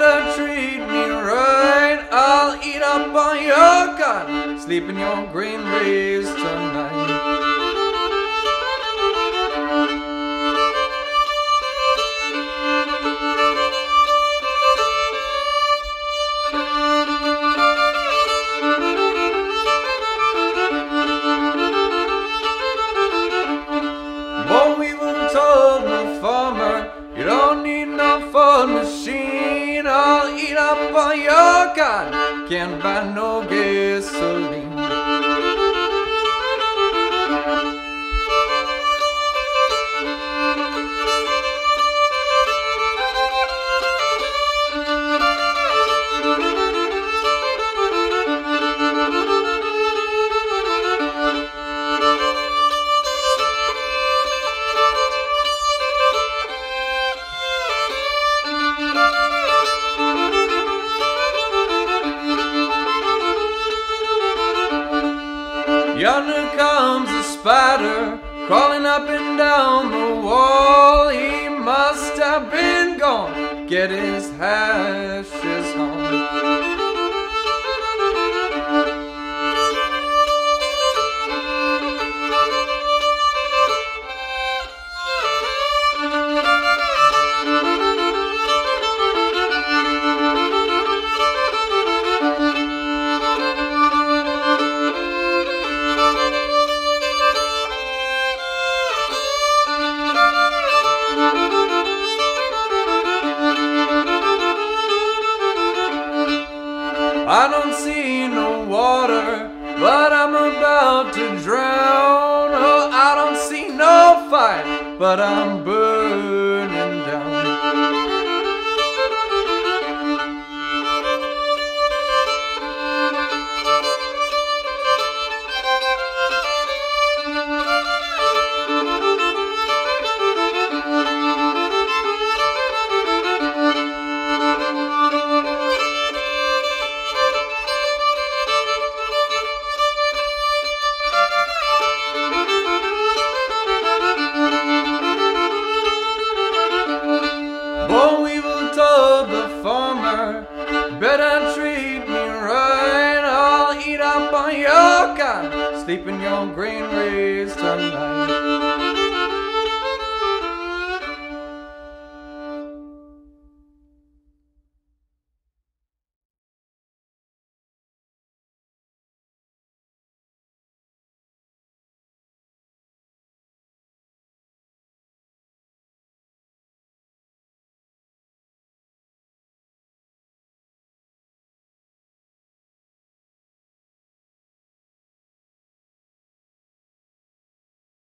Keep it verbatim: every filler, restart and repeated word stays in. better treat me right. I'll eat up on your gun, sleep in your green leaves tonight. Machine, I'll eat up all your gun, can't buy no gasoline. Yonder comes a spider, crawling up and down the wall. He must have been gone, get his ashes home. I don't see no water, but I'm about to drown. Oh, I don't see no fire, but I'm burning down. Better treat me right, I'll eat up on your gun, sleep in your green leaves tonight.